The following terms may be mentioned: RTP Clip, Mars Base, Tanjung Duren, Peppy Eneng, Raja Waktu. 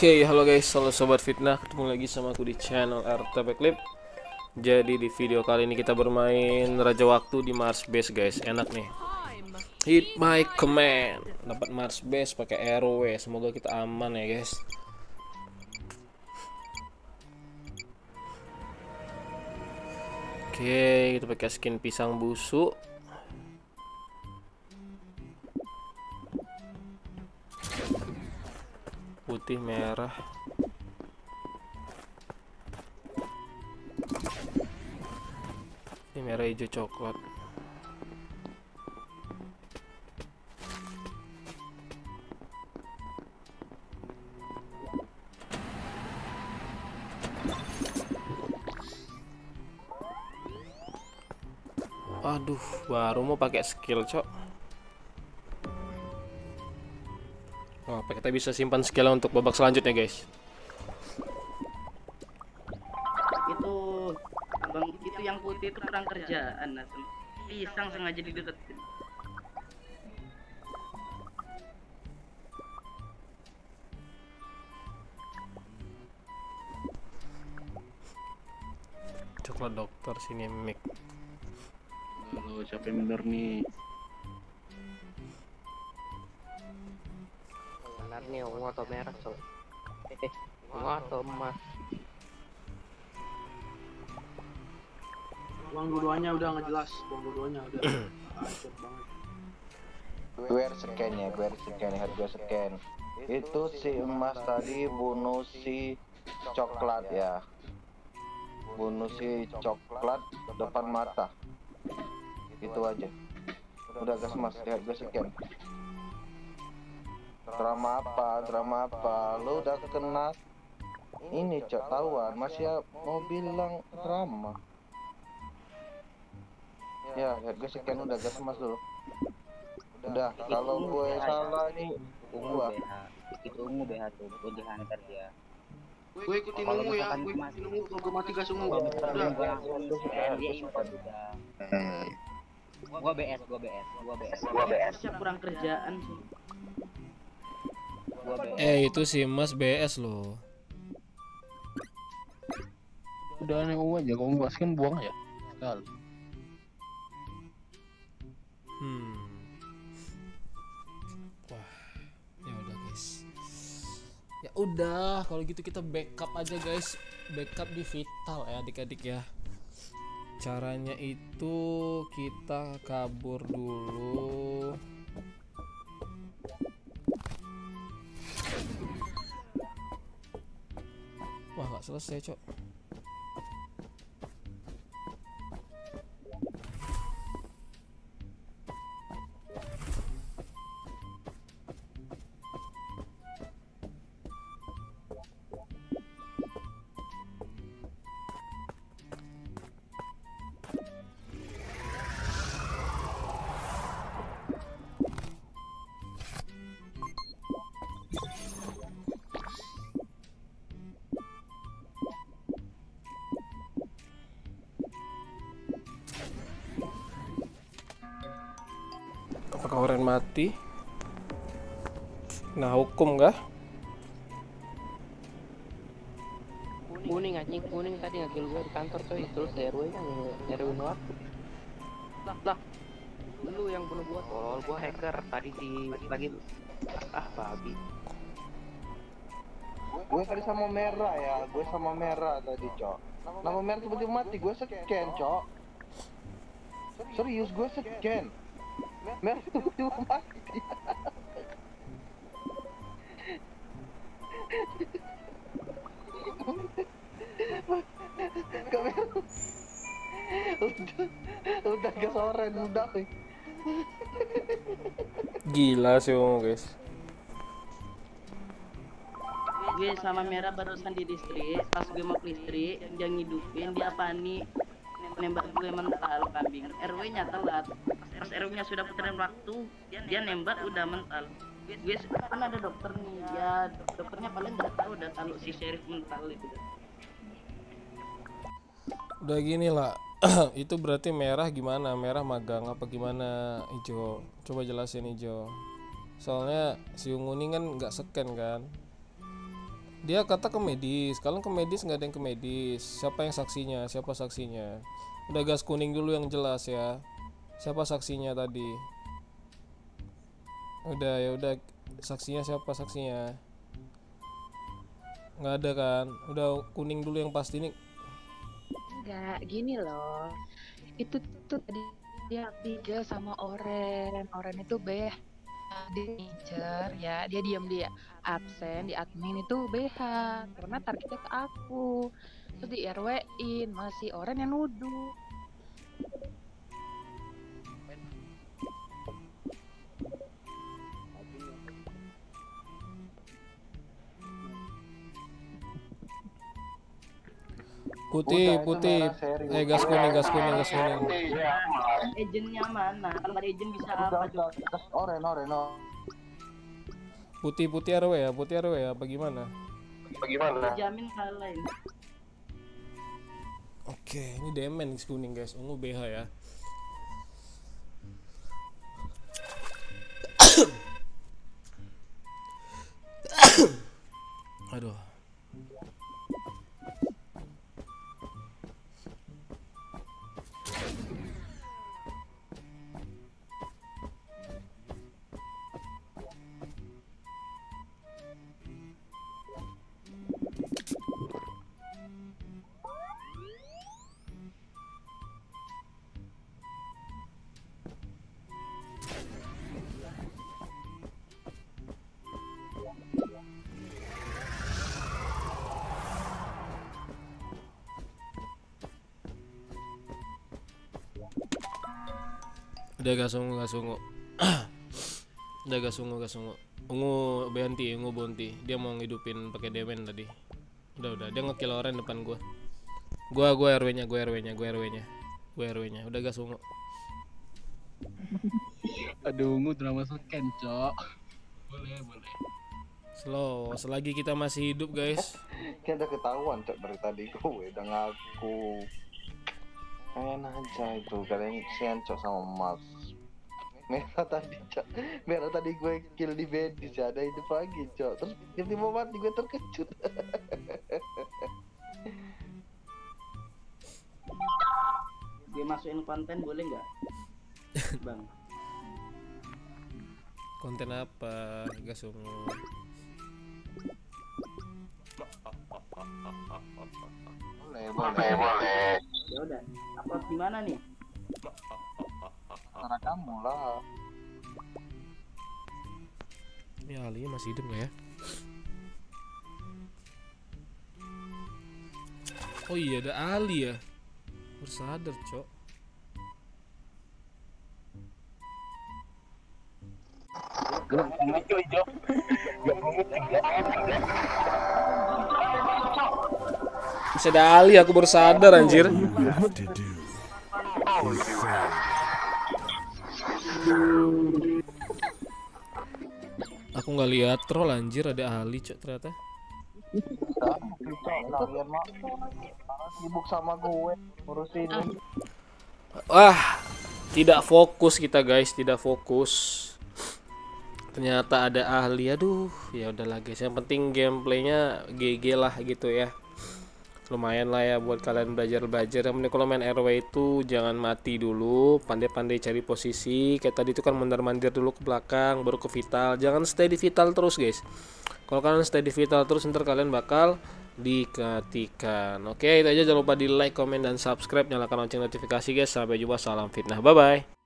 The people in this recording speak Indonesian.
Oke, halo guys, halo sobat fitnah, ketemu lagi sama aku di channel RTP Clip. Jadi di video kali ini kita bermain Raja Waktu di Mars Base, guys. Enak nih. Hit my command, dapat Mars Base pakai RW. Semoga kita aman ya, guys. Oke, kita pakai skin pisang busuk. Putih merah, ini merah hijau coklat. Aduh, baru mau pakai skill, cok. Oh, kita bisa simpan skill untuk babak selanjutnya, guys. Itu bang, itu yang putih itu kurang kerjaan, pisang sengaja dideketin. Coklat dokter sini mic. Lalu siapa yang bener nih? Ini ungu atau merah, coy? Ungu atau emas? Uang dua-duanya udah ngejelas, uang dua-duanya udah acet banget. Gue scan ya, harga scan. Itu si emas tadi bunuh si coklat ya. Bunuh si coklat depan mata. Itu aja. Udah gas mas, lihat gue scan. Drama apa? Lu udah kena ini cok, tahuan masih mau bilang drama. Ya, lihat gue scan udah gas mas dulu. Udah, kalau gue salah ini gua. Itu ungu BH tuh, gue dihantar dia. Gue ikutin ungu ya, gue ikutin ungu, gue mati gas ungu. Gue BS. Kurang kerjaan sih. Itu si Mas BS loh. Udah aneh aja, kalau nggak skin buang ya. Sekali. Wah, ya udah guys. Ya udah, kalau gitu kita backup aja guys. Backup di vital ya adik-adik ya. Caranya itu kita kabur dulu. Wah, nggak selesai cok. Apakah orang mati? Nah, hukum kah? Kuning anjing, kuning tadi ngambil gua di kantor coy, terus RW-nya RW luar. Lah. Lu yang bunuh gua. Tolol, gua hacker tadi di lagi. Ah, babi. Gue tadi sama merah ya, gue sama merah tadi, cok. Nama merah tiba-tiba mati, gue scan, cok. Serius, gue scan. Merah tiba-tiba mati. Udah gas oren, udah sih. Gila sih guys. Gue sama merah barusan di distrik. Pas gue mau ke distrik, dia ngidupin, dia panik, nembak gue mental kambing. RW-nya telat. Pas RW-nya sudah puterin waktu, dia nembak udah mental. Gue kan ada dokter nih, ya dokternya paling nggak tahu udah kalau si sheriff mental itu. Udah gini lah. Itu berarti merah gimana? Merah magang apa gimana? Hijau, coba jelasin hijau. Soalnya si ungu ini kan nggak scan kan. Dia kata ke medis, kalian ke medis nggak ada yang ke medis. Siapa yang saksinya? Siapa saksinya? Udah gas kuning dulu yang jelas ya. Siapa saksinya tadi? Udah ya udah, saksinya siapa saksinya? Nggak ada kan? Udah kuning dulu yang pasti nih. Enggak, gini loh. Itu tuh tadi dia hijau sama oranye. Oranye itu beh. Di teacher ya, dia diam, dia absen di admin itu BH karena targetnya ke aku. Terus di RW-in masih orang yang nuduh. Putih, gas kuning. Agentnya mana? Kalau ada agent bisa apa? Oren. Putih RW ya, bagaimana? Jamin hal lain. Oke, ini demen gas kuning guys, ungu BH ya. Aduh. Udah gak sungguh. Ungu Bonti, dia mau ngidupin pakai demen tadi. Udah, dia ngekill orang depan gua. Gua RW-nya. Udah gak sungguh. Aduh, ungu drama seken, cok. Boleh. Slow, selagi kita masih hidup, guys. Kayak ada ketahuan, cok, dari tadi gue udah ngaku. Enak aja itu, kalian cok sama Mars merah tadi gue kill di medis, ada hidup lagi cok, terus tiba-tiba mati, gue terkejut. Dia masukin konten boleh nggak bang? Konten apa gasunggu? Boleh. Ya udah, apa gimana nih? Karena kamu lah. Ini Ali masih hidup nggak ya? Oh iya, ada Ali ya. Bersadar, cok. Masih ada Ali, aku baru sadar anjir. Aku nggak lihat troll anjir, ada Ali cok ternyata. Sibuk sama gue ngurusin. Wah, tidak fokus kita guys, tidak fokus. Ternyata ada Ali, aduh. Ya udahlah guys, yang penting gameplaynya GG lah gitu ya. Lumayan lah ya buat kalian belajar. Yang penting kalau main RW itu jangan mati dulu, pandai-pandai cari posisi. Kayak tadi itu kan mondar-mandir dulu ke belakang, baru ke vital. Jangan stay di vital terus guys. Kalau kalian stay di vital terus, ntar kalian bakal diketikan. Oke, itu aja, jangan lupa di like, komen, dan subscribe. Nyalakan lonceng notifikasi guys. Sampai jumpa, salam fitnah, bye-bye.